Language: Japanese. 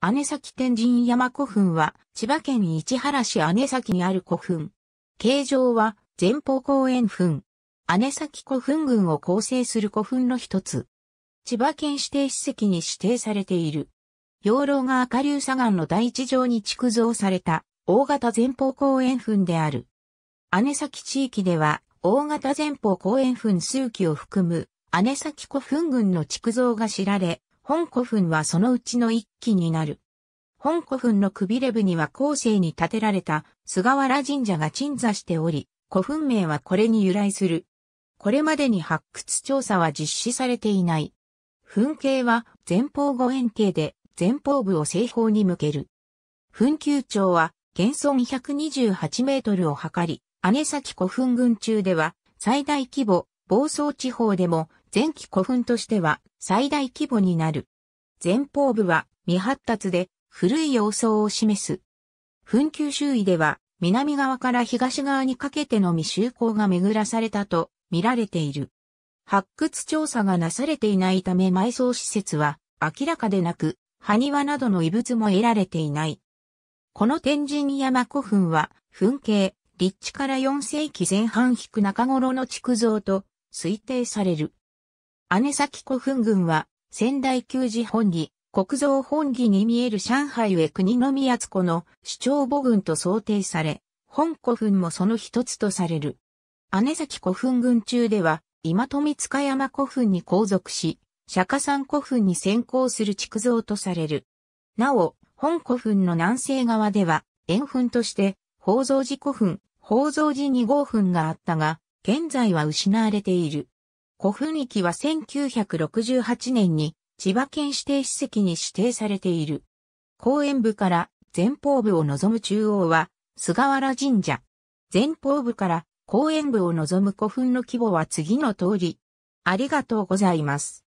姉崎天神山古墳は、千葉県市原市姉崎にある古墳。形状は、前方後円墳。姉崎古墳群を構成する古墳の一つ。千葉県指定史跡に指定されている。養老川下流砂岩の台地上に築造された、大型前方後円墳である。姉崎地域では、大型前方後円墳数基を含む、姉崎古墳群の築造が知られ、本古墳はそのうちの一基になる。本古墳のくびれ部には後世に建てられた菅原神社が鎮座しており、古墳名はこれに由来する。これまでに発掘調査は実施されていない。墳形は前方後円形で前方部を正方に向ける。墳丘長は現存128メートルを測り、姉崎古墳群中では最大規模、房総地方でも前期古墳としては最大規模になる。前方部は未発達で古い様相を示す。墳丘周囲では南側から東側にかけての未就工が巡らされたと見られている。発掘調査がなされていないため埋葬施設は明らかでなく、埴輪などの遺物も得られていない。この天神山古墳は墳形、立地から4世紀前半（中頃）の築造と推定される。姉崎古墳群は、仙台旧寺本義、国蔵本義に見える上海上国宮津湖の主張母群と想定され、本古墳もその一つとされる。姉崎古墳群中では、今富塚山古墳に後続し、釈迦山古墳に先行する築造とされる。なお、本古墳の南西側では、円墳として、宝蔵寺古墳、宝蔵寺2号墳があったが、現在は失われている。古墳域は1968年に千葉県指定史跡に指定されている。後円部から前方部を望む中央は菅原神社。前方部から後円部を望む古墳の規模は次の通り。ありがとうございます。